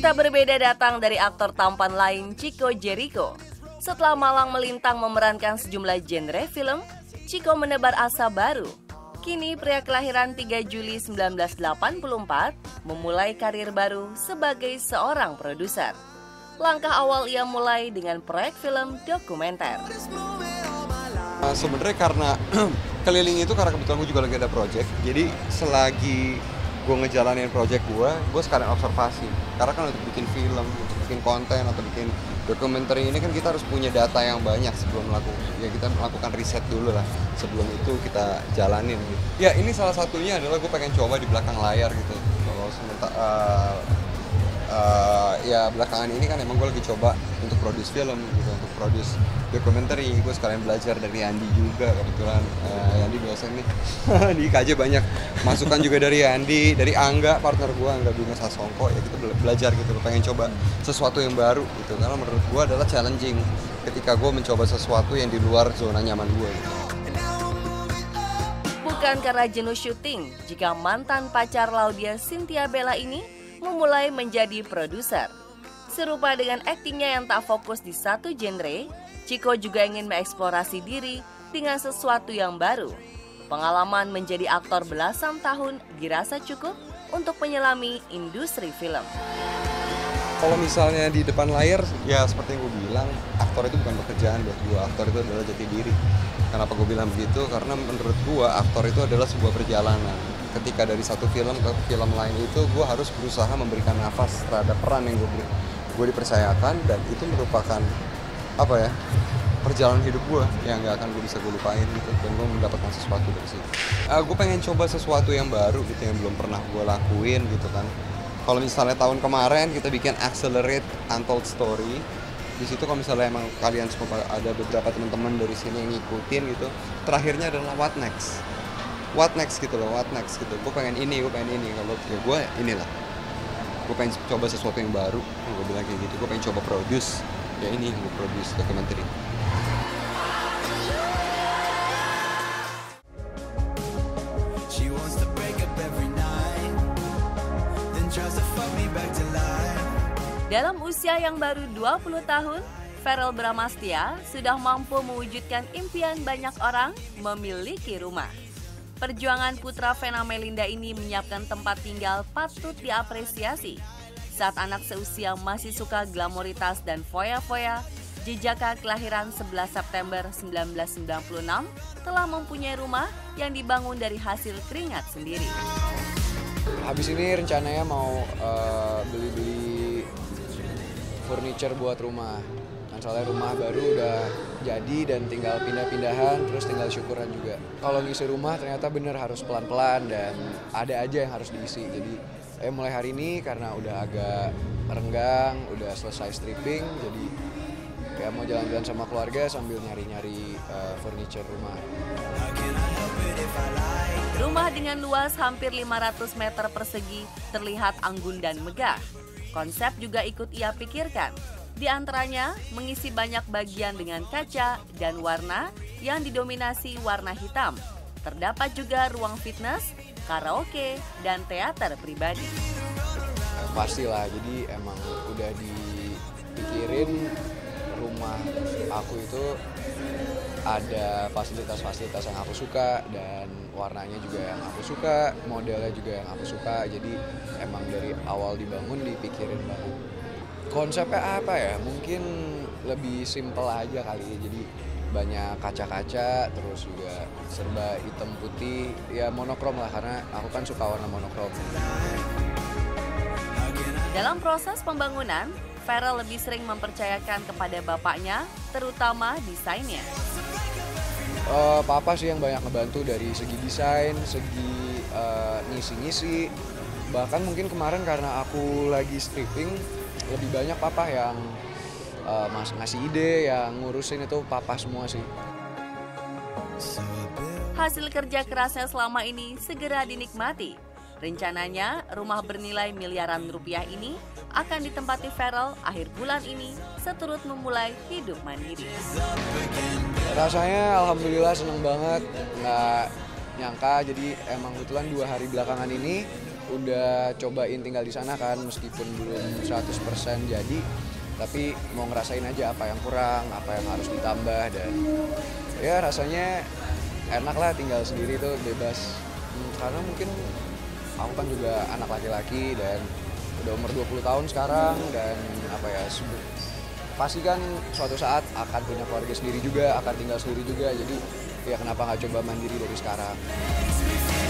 Cerita berbeda datang dari aktor tampan lain Chico Jericho. Setelah malang melintang memerankan sejumlah genre film, Chico menebar asa baru. Kini pria kelahiran 3 Juli 1984 memulai karir baru sebagai seorang produser. Langkah awal ia mulai dengan proyek film dokumenter. Sebenarnya karena keliling itu karena kebetulan gue juga lagi ada proyek. Jadi selagi gue ngejalanin proyek gue sekalian observasi. Karena kan untuk bikin film, untuk bikin konten atau bikin dokumenter ini kan kita harus punya data yang banyak sebelum kita melakukan riset dulu lah, sebelum itu kita jalanin gitu. Ya ini salah satunya adalah gue pengen coba di belakang layar gitu. Kalau sementara ya belakangan ini kan emang gue lagi coba untuk produce film gitu, untuk produce dokumenter. Gue sekalian belajar dari Andi juga kebetulan. Andi dosen nih di KJ, banyak masukan juga dari Andi, dari Angga, partner gue, Angga Bunga Sasongko. Ya kita belajar gitu, pengen coba sesuatu yang baru gitu, karena menurut gue adalah challenging ketika gue mencoba sesuatu yang di luar zona nyaman gue gitu. Bukan karena jenuh syuting jika mantan pacar Laudia Cynthia Bella ini memulai menjadi produser. Serupa dengan aktingnya yang tak fokus di satu genre, Chico juga ingin mengeksplorasi diri dengan sesuatu yang baru. Pengalaman menjadi aktor belasan tahun dirasa cukup untuk menyelami industri film. Kalau misalnya di depan layar, ya seperti yang gue bilang, aktor itu bukan pekerjaan buat gue, aktor itu adalah jati diri. Kenapa gue bilang begitu? Karena menurut gue, aktor itu adalah sebuah perjalanan. Ketika dari satu film ke film lain itu, gue harus berusaha memberikan nafas terhadap peran yang gue dipercayakan, dan itu merupakan apa ya, perjalanan hidup gue yang nggak akan gue lupain gitu, dan gue mendapatkan sesuatu dari situ. Gue pengen coba sesuatu yang baru gitu, yang belum pernah gue lakuin gitu kan. Kalau misalnya tahun kemarin kita bikin Accelerate Untold Story, di situ kalau misalnya emang kalian semua ada beberapa teman-teman dari sini yang ngikutin gitu, terakhirnya adalah What Next. What Next gitu loh, What Next gitu. Gue pengen ini. Kalau ya gue inilah. Gue pengen coba sesuatu yang baru. Gue bilang kayak gitu. Gue pengen coba produce. Ya ini gue produce dokumenter. Dalam usia yang baru 20 tahun, Verrel Bramastya sudah mampu mewujudkan impian banyak orang, memiliki rumah. Perjuangan putra Fena Melinda ini menyiapkan tempat tinggal patut diapresiasi. Saat anak seusia masih suka glamoritas dan foya-foya, jejaka kelahiran 11 September 1996 telah mempunyai rumah yang dibangun dari hasil keringat sendiri. Habis ini rencananya mau beli-beli furniture buat rumah. Kan soalnya rumah baru udah jadi dan tinggal pindah-pindahan, terus tinggal syukuran juga. Kalau ngisi rumah ternyata bener harus pelan-pelan dan ada aja yang harus diisi. Jadi mulai hari ini karena udah agak renggang, udah selesai stripping, jadi kayak mau jalan-jalan sama keluarga sambil nyari-nyari furniture rumah. Rumah dengan luas hampir 500 meter persegi terlihat anggun dan megah. Konsep juga ikut ia pikirkan. Di antaranya mengisi banyak bagian dengan kaca dan warna yang didominasi warna hitam. Terdapat juga ruang fitness, karaoke, dan teater pribadi. Pastilah, jadi emang udah dipikirin rumah aku itu ada fasilitas-fasilitas yang aku suka dan warnanya juga yang aku suka, modelnya juga yang aku suka. Jadi emang dari awal dibangun dipikirin banget. Konsepnya apa ya? Mungkin lebih simpel aja kali ya. Jadi banyak kaca-kaca, terus juga serba hitam putih, ya monokrom lah karena aku kan suka warna monokrom. Dalam proses pembangunan, Verrel lebih sering mempercayakan kepada bapaknya, terutama desainnya. Papa sih yang banyak ngebantu dari segi desain, segi ngisi-ngisi. Bahkan mungkin kemarin karena aku lagi stripping, lebih banyak papa yang ngasih ide, yang ngurusin itu papa semua sih. Hasil kerja kerasnya selama ini segera dinikmati. Rencananya rumah bernilai miliaran rupiah ini akan ditempati Verrel akhir bulan ini seturut memulai hidup mandiri. Rasanya alhamdulillah seneng banget, nggak nyangka. Jadi emang kebetulan 2 hari belakangan ini udah cobain tinggal di sana kan, meskipun belum 100% jadi, tapi mau ngerasain aja apa yang kurang, apa yang harus ditambah, dan ya rasanya enak lah tinggal sendiri tuh, bebas. Karena mungkin aku kan juga anak laki-laki dan udah umur 20 tahun sekarang, dan apa ya, pasti kan suatu saat akan punya keluarga sendiri juga, akan tinggal sendiri juga, jadi ya kenapa nggak coba mandiri dari sekarang.